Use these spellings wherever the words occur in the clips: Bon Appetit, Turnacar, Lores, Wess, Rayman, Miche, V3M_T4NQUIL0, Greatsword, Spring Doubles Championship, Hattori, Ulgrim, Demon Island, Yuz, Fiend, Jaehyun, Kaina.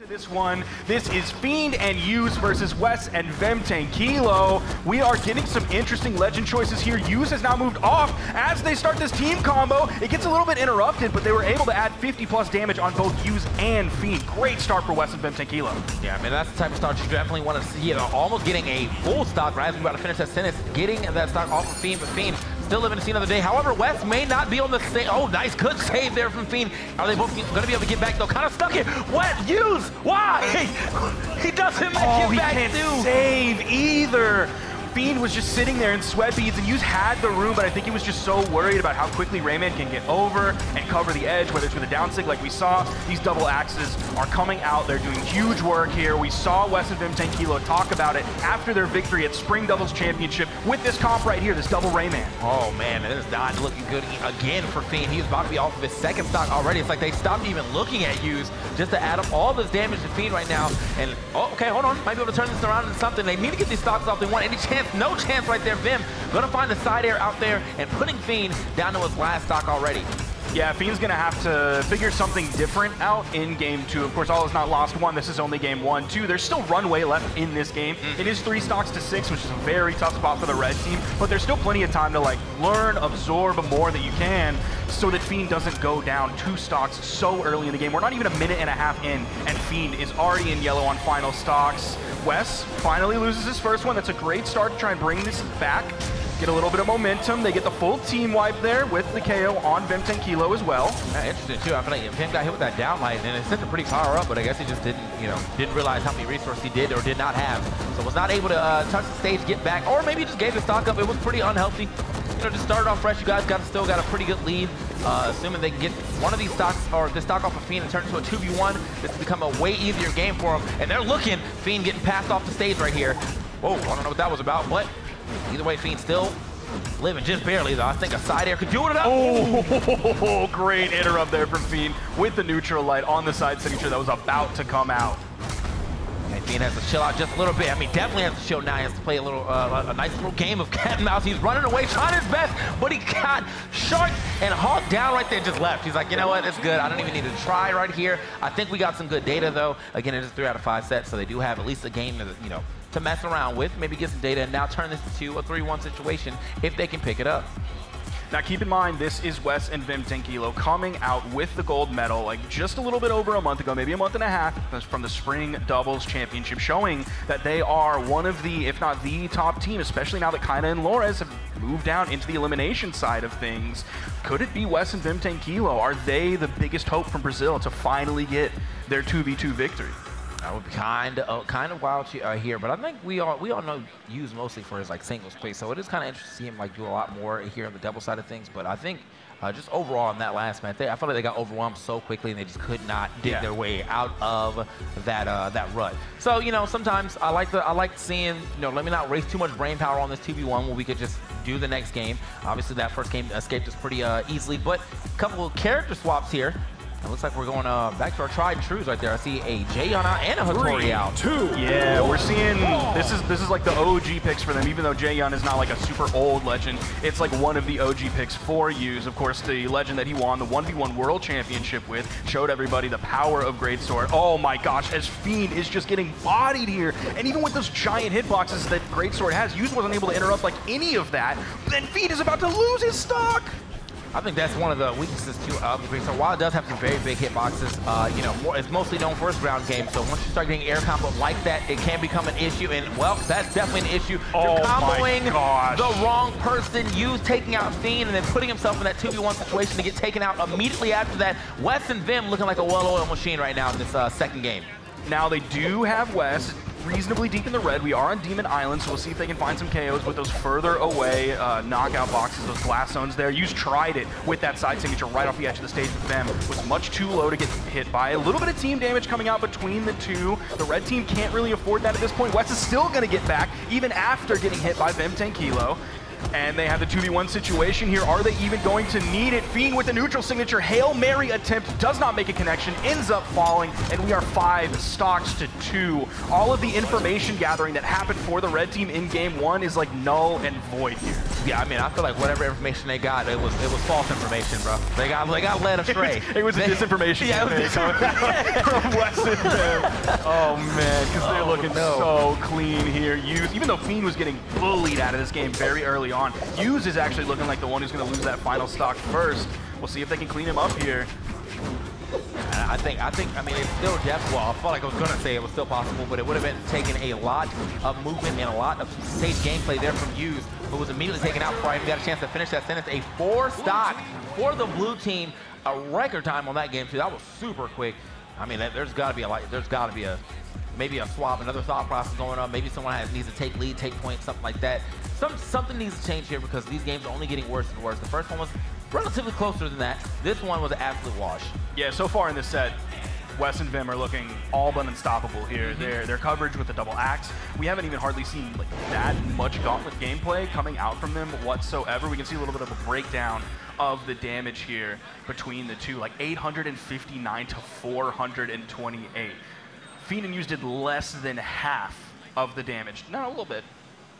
To this one, this is Fiend and Yuz versus Wess and V3M_T4NQUIL0. We are getting some interesting legend choices here. Yuz has now moved off as they start this team combo. It gets a little bit interrupted, but they were able to add 50+ damage on both Yuz and Fiend. Great start for Wess and V3M_T4NQUIL0. Yeah, I mean, that's the type of start you definitely want to see. You know, almost getting a full stock right as we about to finish that sentence, getting that stock off of Fiend, but Fiend still living to see another day. However, Wess may not be on the same. Oh, nice, good save there from Fiend. Are they both going to be able to get back though? Kind of stuck it. What? Yuz? Why? He doesn't make it back too. He can't save either. Fiend was just sitting there in sweat beads, and Yuz had the room, but I think he was just so worried about how quickly Rayman can get over and cover the edge, whether it's with a down sig like we saw. These double axes are coming out. They're doing huge work here. We saw Wess and V3M_T4NQUIL0 talk about it after their victory at Spring Doubles Championship with this comp right here, this double Rayman. Oh man, this dodge looking good again for Fiend. He's about to be off of his second stock already. It's like they stopped even looking at Yuz just to add up all this damage to Fiend right now. And oh, okay, hold on. Might be able to turn this around into something. They need to get these stocks off. They want any chance. No chance right there. Vim gonna find the side air out there and putting Fiend down to his last stock already. Yeah, Fiend's gonna have to figure something different out in game two. Of course, all is not lost. One, this is only game one. Two, there's still runway left in this game. It is 3 stocks to 6, which is a very tough spot for the red team, but there's still plenty of time to like learn, absorb more that you can so that Fiend doesn't go down 2 stocks so early in the game. We're not even a minute and a half in, and Fiend is already in yellow on final stocks. Wess finally loses his first one. That's a great start to try and bring this back. Get a little bit of momentum. They get the full team wipe there with the KO on V3M_T4NQUIL0 as well. Yeah, interesting too. I feel like Vim got hit with that downlight and it sent him pretty far up, but I guess he just didn't realize how many resources he did or did not have. So was not able to touch the stage, get back, or maybe just gave the stock up. It was pretty unhealthy. You know, just started off fresh. You guys still got a pretty good lead. Assuming they can get one of these stocks, or this stock off of Fiend and turn into a 2v1, this has become a way easier game for them. And they're looking, Fiend getting passed off the stage right here. Whoa, I don't know what that was about, but either way, Fiend still living just barely though. I think a side air could do it. Oh, great interrupt there from Fiend with the neutral light on the side signature that was about to come out. Fiend has to chill out just a little bit. I mean, definitely has to chill now. He has to play a nice little game of cat and mouse. He's running away, trying his best, but he got shark and hawk down right there and just left. He's like, you know what, it's good. I don't even need to try right here. I think we got some good data though. Again, it is 3 out of 5 sets, so they do have at least a game to, you know, to mess around with, maybe get some data, and now turn this into a 3-1 situation if they can pick it up. Now keep in mind, this is Wess and V3M_T4NQUIL0 coming out with the gold medal like just a little bit over a month ago, maybe a month and a half, from the Spring Doubles Championship, showing that they are one of the, if not the top team, especially now that Kaina and Lores have moved down into the elimination side of things. Could it be Wess and V3M_T4NQUIL0? Are they the biggest hope from Brazil to finally get their 2v2 victory? That would be kind of wild here, but I think we all know Yuz mostly for his like singles play, so it is kind of interesting to see him like do a lot more here on the double side of things. But I think just overall in that last match, I felt like they got overwhelmed so quickly and they just could not dig their way out of that that rut. So you know, sometimes I like seeing, you know, let me not waste too much brain power on this 2v1 where we could just do the next game. Obviously that first game escaped us pretty easily, but a couple of character swaps here. It looks like we're going back to our tried and trues right there. I see a Jaehyun and a Hattori out. 3, 2. Yeah, we're seeing this is like the OG picks for them. Even though Jaehyun is not like a super old legend, it's like one of the OG picks for Yuz. Of course, the legend that he won the 1v1 World Championship with showed everybody the power of Greatsword. Oh my gosh, as Fiend is just getting bodied here, and even with those giant hitboxes that Greatsword has, Yuz wasn't able to interrupt like any of that. Then Fiend is about to lose his stock. I think that's one of the weaknesses too of the Greatsword. While it does have some very big hitboxes, you know, it's mostly known for its ground game. So once you start getting air combo like that, it can become an issue. And well, that's definitely an issue. Oh, you're comboing the wrong person. Yuz taking out Fiend and then putting himself in that 2v1 situation to get taken out immediately after that. Wess and Vim looking like a well-oiled machine right now in this second game. Now they do have Wess reasonably deep in the red. We are on Demon Island, so we'll see if they can find some KOs with those further away knockout boxes, those blast zones there. Yuz tried it with that side signature right off the edge of the stage, but them was much too low to get hit by. A little bit of team damage coming out between the two. The red team can't really afford that at this point. Wess is still going to get back, even after getting hit by V3M_T4NQUIL0. And they have the 2v1 situation here. Are they even going to need it? Fiend with the neutral signature. Hail Mary attempt does not make a connection, ends up falling, and we are 5 stocks to 2. All of the information gathering that happened for the red team in game 1 is like null and void here. Yeah, I mean, I feel like whatever information they got, it was false information, bro. They got led astray. it was disinformation. Yeah, it was disinformation. From Wess and them. Oh man, because they're looking so clean here. Yuz, even though Fiend was getting bullied out of this game very early on, Yuz is actually looking like the one who's going to lose that final stock first. We'll see if they can clean him up here. I think, I mean, it's still death. Well, I felt like I was going to say it was still possible, but it would have been taking a lot of movement and a lot of safe gameplay there from Yuz, but was immediately taken out before I even got a chance to finish that sentence. A 4 stock for the blue team, a record time on that game too. That was super quick. I mean, there's got to be a lot. There's got to be a maybe a swap, another thought process going on. Maybe someone needs to take lead, take points, something like that. Something needs to change here because these games are only getting worse and worse. The first one was relatively closer than that. This one was an absolute wash. Yeah, so far in this set, Wess and Vim are looking all but unstoppable here. Their coverage with the double axe, we haven't even hardly seen like that much gauntlet gameplay coming out from them whatsoever. We can see a little bit of a breakdown of the damage here between the two, like 859 to 428. Fiend and Yuz did less than half of the damage. No, a little bit.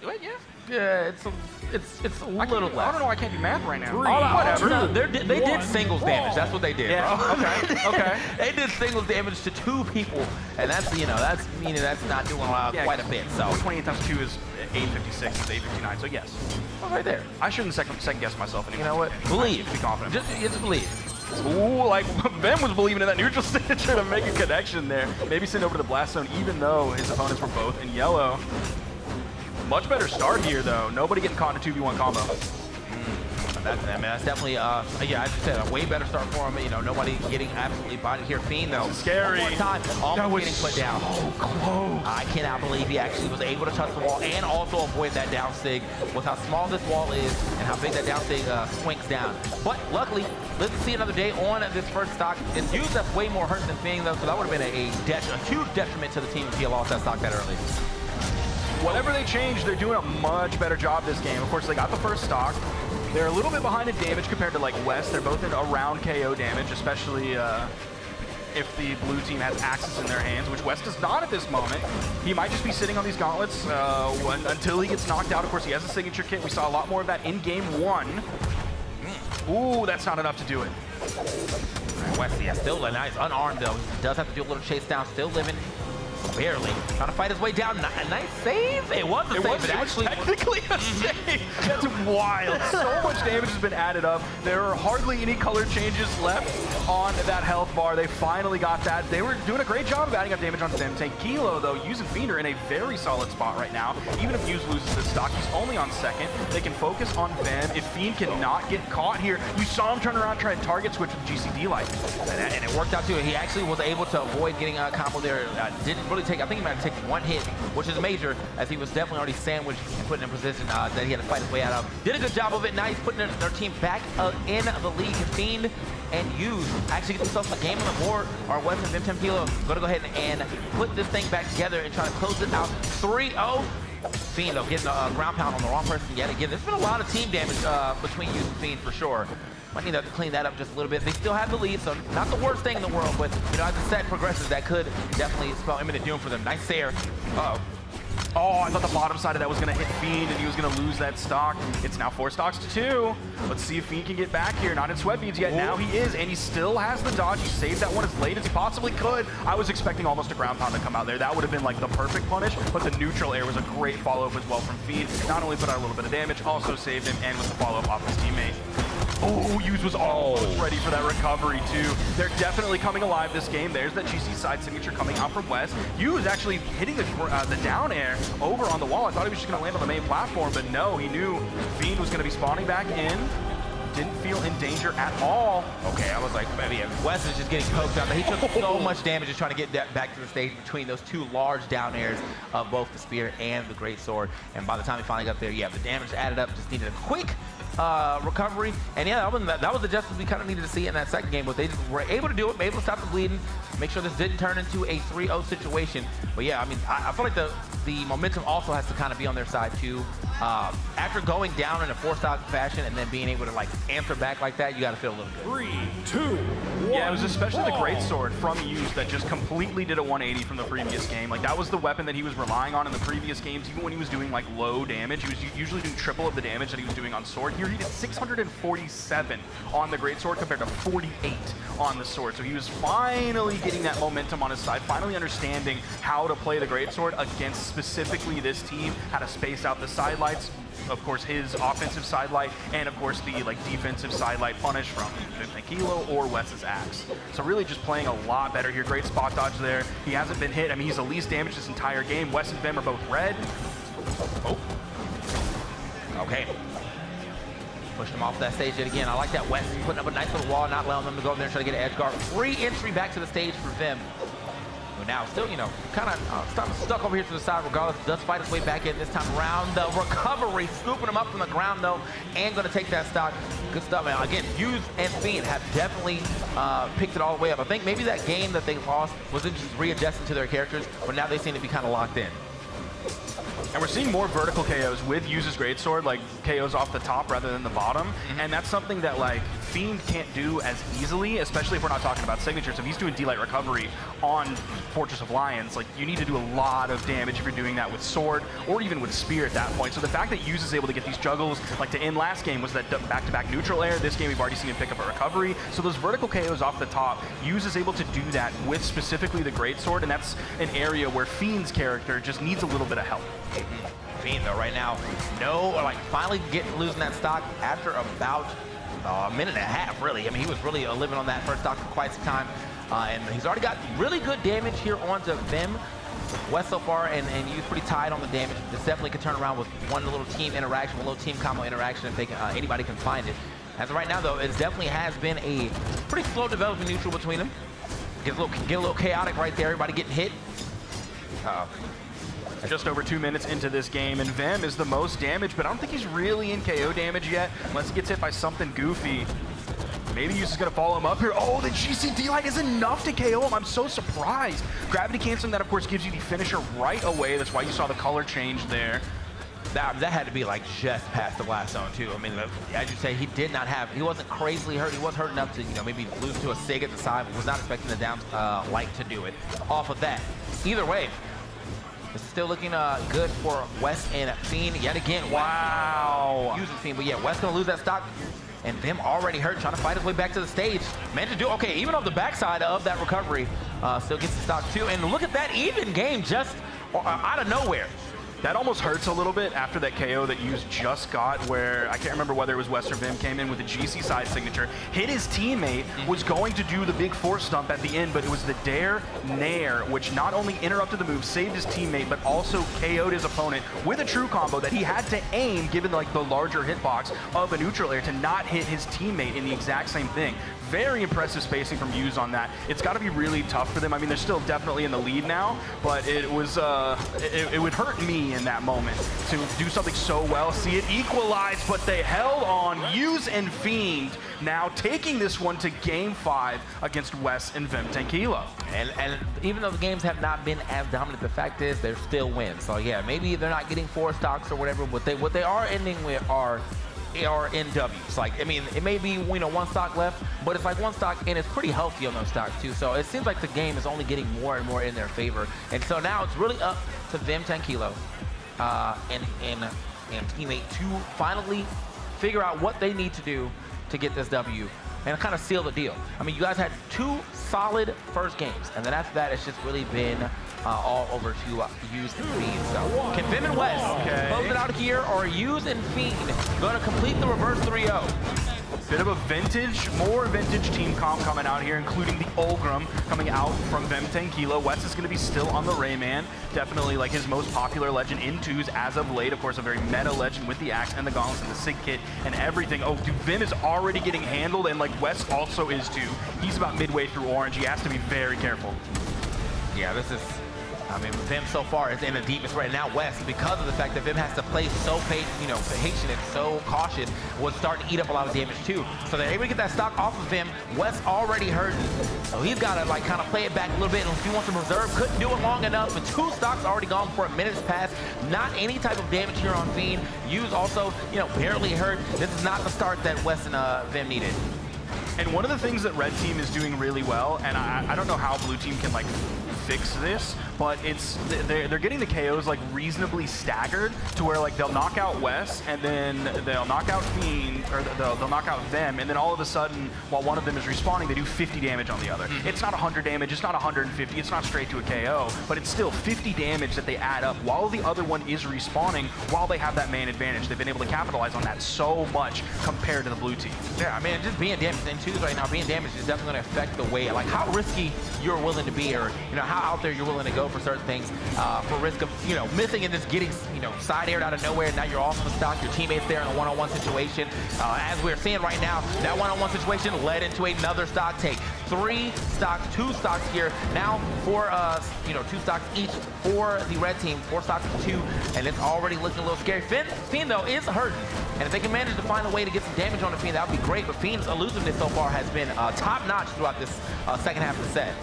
What, yeah? Yeah, it's a little less. I don't know. I can't do math right now. Whatever. No, they did singles damage. That's what they did. Yeah. Bro. Okay. Okay. They did singles damage to 2 people, and that's that's not doing quite a bit. So 28 times 2 is 856. It's 859. So yes. Right there. I shouldn't second guess myself anymore. You know what? Believe. Be confident. Just believe. Ooh, like Ben was believing in that neutral signature to make a connection there. Maybe send over to the blast zone, even though his opponents were both in yellow. Much better start here, though. Nobody getting caught in a 2v1 combo. That's definitely, yeah, as you said, a way better start for him. You know, nobody getting absolutely bodied here. Fiend, though. Scary. One more time, almost getting put down. So close. I cannot believe he actually was able to touch the wall and also avoid that down sig with how small this wall is and how big that down sig swings down. But luckily, let's see another day on this first stock. It's Yuz that's way more hurt than Fiend, though, so that would have been a huge detriment to the team if he had lost that stock that early. Whatever they change, they're doing a much better job this game. Of course, they got the first stock. They're a little bit behind in damage compared to like Wess. They're both in around KO damage, especially if the blue team has axes in their hands, which Wess does not at this moment. He might just be sitting on these gauntlets until he gets knocked out. Of course, he has a signature kit. We saw a lot more of that in game 1. Ooh, that's not enough to do it. Wess, yeah, still nice. Unarmed, though. He does have to do a little chase down, still living. Barely. Trying to fight his way down. A nice save. It was a save. It actually was technically a save. That's wild. So much damage has been added up. There are hardly any color changes left on that health bar. They finally got that. They were doing a great job of adding up damage onto them. V3M_T4NQUIL0, though, Yuz and Fiend are in a very solid spot right now. Even if Yuz loses this stock, he's only on 2nd. They can focus on Vim. If Fiend cannot get caught here, you saw him turn around, try and target switch with GCD light. And it worked out, too. He actually was able to avoid getting a combo there. Didn't really take, I think he might have taken 1 hit, which is major, as he was definitely already sandwiched and put in a position that he had to fight his way out of. Did a good job of it. Nice putting their team back in the league. Fiend and Yuz actually get themselves a game on the board. Our Wess and V3M_T4NQUIL0 going to go ahead and put this thing back together and try to close it out. 3-0. Fiend, though, getting a ground pound on the wrong person yet again. There's been a lot of team damage between Yuz and Fiend, for sure. Might need to clean that up just a little bit. They still have the lead, so not the worst thing in the world, but you know, as the set progresses, that could definitely spell imminent doom for them. Nice Sayer. Oh, I thought the bottom side of that was gonna hit Fiend and he was gonna lose that stock. It's now 4 stocks to 2. Let's see if Fiend can get back here. Not in sweat beads yet. Ooh. Now he is, and he still has the dodge. He saved that one as late as he possibly could. I was expecting almost a ground pound to come out there. That would have been like the perfect punish, but the neutral air was a great follow-up as well from Fiend. Not only put out a little bit of damage, also saved him and with the follow-up off his teammate. Oh, Yuz was almost ready for that recovery, too. They're definitely coming alive this game. There's that GC side signature coming out from Wess. Yuz actually hitting the down air over on the wall. I thought he was just going to land on the main platform, but no, he knew Fiend was going to be spawning back in. Didn't feel in danger at all. Okay, I was like, maybe Wess is just getting poked out. He took so much damage just trying to get that back to the stage between those 2 large down airs of both the spear and the greatsword. And by the time he finally got there, yeah, the damage added up. Just needed a quick recovery. And yeah, that was the justice we kind of needed to see in that second game, but they just were able to do it, able to stop the bleeding, make sure this didn't turn into a 3-0 situation. But yeah, I mean, I feel like the momentum also has to kind of be on their side too. After going down in a forced-out fashion and then being able to like answer back like that, you got to feel a little good. 3, 2, 1. Yeah, it was especially the Greatsword from Yuz that just completely did a 180 from the previous game. Like that was the weapon that he was relying on in the previous games. Even when he was doing like low damage, he was usually doing triple of the damage that he was doing on Sword. Here he did 647 on the Greatsword compared to 48 on the Sword. So he was finally getting that momentum on his side, finally understanding how to play the Greatsword against specifically this team, how to space out the sidelights, of course his offensive sidelight, and of course the like defensive sidelight punish from V3M_T4NQUIL0 or Wess's axe. So really just playing a lot better here. Great spot dodge there. He hasn't been hit. I mean, he's the least damaged this entire game. Wess and Vim are both red. Oh. Okay. Pushed him off that stage yet again. I like that Wess putting up a nice little wall, not allowing them to go in there and try to get an edge guard. Free entry back to the stage for Vim. Now still, you know, kind of stuck over here to the side. Regardless, does fight his way back in this time around. The recovery, scooping him up from the ground though, and going to take that stock. Good stuff, man. Again, Yuz and Fiend have definitely picked it all the way up. I think maybe that game that they lost was just readjusting to their characters, but now they seem to be kind of locked in. And we're seeing more vertical KOs with Yuz's Greatsword, like KOs off the top rather than the bottom. And that's something that like Fiend can't do as easily, especially if we're not talking about signatures. If he's doing D-Light recovery on Fortress of Lions, like you need to do a lot of damage if you're doing that with Sword or even with Spear at that point. So the fact that Yuz is able to get these juggles, like to end last game was that back-to-back neutral air. This game we've already seen him pick up a recovery. So those vertical KOs off the top, Yuz is able to do that with specifically the Greatsword, and that's an area where Fiend's character just needs a little bit of help. Fiend though right now, finally losing that stock after about a minute and a half really. I mean, he was really living on that first stock for quite some time. And he's already got really good damage here onto Vim. Wess so far and Yuz pretty tied on the damage. This definitely could turn around with one little team interaction, one little team combo interaction if they can, anybody can find it. As of right now though, it definitely has been a pretty slow developing neutral between them. Get a little chaotic right there, everybody getting hit. Just over 2 minutes into this game, and Vim is the most damaged, but I don't think he's really in KO damage yet, unless he gets hit by something goofy. Maybe Yuz is going to follow him up here. Oh, the GC D-Light is enough to KO him. I'm so surprised. Gravity canceling, that of course gives you the finisher right away. That's why you saw the color change there. That had to be like just past the blast zone too. I mean, as you say, he did not have, he wasn't crazily hurt. He was hurt enough to, you know, maybe lose to a sig at the side, but was not expecting the down light to do it off of that. Either way, it's still looking good for Wess and Fiend yet again. Wow. Using Fiend, but yeah, Wess gonna lose that stock. And Vim already hurt, trying to fight his way back to the stage. Managed to do okay, even off the backside of that recovery. Still gets the stock too. And look at that even game just out of nowhere. That almost hurts a little bit after that KO that Yuz just got, where I can't remember whether it was Wess or Vim came in with a GC side signature, hit his teammate, was going to do the big force stomp at the end, but it was the dare nair, which not only interrupted the move, saved his teammate, but also KO'd his opponent with a true combo that he had to aim, given like the larger hitbox of a neutral air, to not hit his teammate in the exact same thing. Very impressive spacing from Yuz on that. It's got to be really tough for them. I mean, they're still definitely in the lead now, but it was it would hurt me in that moment to do something so well, see it equalize, but they held on. Yuz and Fiend now taking this one to Game 5 against Wess and V3M_T4NQUIL0. And even though the games have not been as dominant, the fact is they're still wins. So yeah, maybe they're not getting 4 stocks or whatever, but what they are ending with are ARNWs. Like, I mean, it may be, you know, 1 stock left, but it's like 1 stock, and it's pretty healthy on those stocks too. So it seems like the game is only getting more and more in their favor. And so now it's really up to V3M_T4NQUIL0 and teammate to finally figure out what they need to do to get this W and kind of seal the deal. I mean, you guys had 2 solid first games, and then after that, it's just really been all over to Yuz and Fiend. So can Vim and Wess close it out here, or Yuz and Fiend going to complete the reverse 3-0? Bit of a vintage, more vintage team comp coming out here, including the Ulgrim coming out from V3M_T4NQUIL0. Wess is going to be still on the Rayman. Definitely like his most popular legend in 2s as of late. Of course, a very meta legend with the axe and the gauntlets and the sig kit and everything. Oh, dude, Vim is already getting handled, and like Wess also is too. He's about midway through orange. He has to be very careful. Yeah, this is... I mean, Vim so far is in the deepest right now. Wess, because of the fact that Vim has to play so patient and so cautious, was starting to eat up a lot of damage too. So they're able to get that stock off of Vim. Wess already hurting, so he's got to like kind of play it back a little bit. And if he wants to reserve, couldn't do it long enough. But two stocks already gone for a minute's past. Not any type of damage here on Fiend. Yuz also, you know, barely hurt. This is not the start that Wess and Vim needed. And one of the things that Red Team is doing really well, and I don't know how Blue Team can like fix this, but it's they're getting the KOs like reasonably staggered to where like they'll knock out Wess and then they'll knock out Fiend, or they'll knock out them, and then all of a sudden while one of them is respawning they do 50 damage on the other. It's not 100 damage, it's not 150, it's not straight to a KO, but it's still 50 damage that they add up while the other one is respawning while they have that man advantage. They've been able to capitalize on that so much compared to the Blue Team. Yeah, I mean, just being damaged in twos right now, being damaged is definitely going to affect the way, like how risky you're willing to be, or you know, how out there you're willing to go for certain things, for risk of, you know, missing and just getting, you know, side-aired out of nowhere. Now you're off of the stock, your teammates there in a one-on-one situation. As we're seeing right now, that one-on-one situation led into another stock take. Two stocks here. Now for, you know, two stocks each for the Red Team, four stocks for two, and it's already looking a little scary. Fiend though, is hurting. And if they can manage to find a way to get some damage on the Fiend, that would be great, but Fiend's elusiveness so far has been top-notch throughout this second half of the set.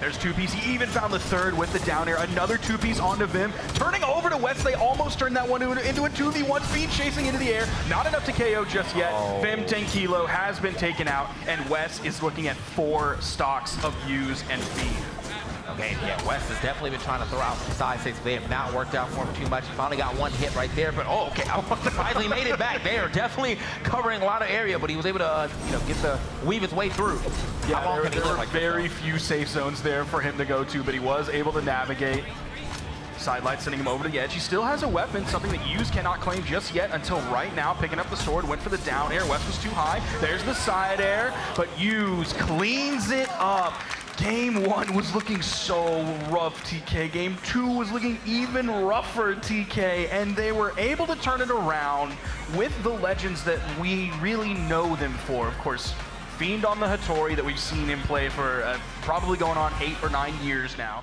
There's two-piece, he even found the third with the down air. Another two-piece onto Vim. Turning over to Wess, they almost turned that one into a 2v1. Fiend chasing into the air. Not enough to KO just yet. Oh. V3M_T4NQUIL0 has been taken out, and Wess is looking at four stocks of Yuz and Fiend. Okay, yeah, Wess has definitely been trying to throw out some side six. They have not worked out for him too much. He finally got one hit right there, but oh, okay, I finally made it back. They are definitely covering a lot of area, but he was able to, you know, weave his way through. Yeah, there were like very few safe zones there for him to go to, but he was able to navigate. Sidelight sending him over to the edge. He still has a weapon, something that Yuz cannot claim just yet until right now. Picking up the sword, went for the down air. Wess was too high. There's the side air, but Yuz cleans it up. Game one was looking so rough, TK. Game two was looking even rougher, TK. And they were able to turn it around with the legends that we really know them for. Of course, Fiend on the Hattori that we've seen him play for probably going on 8 or 9 years now.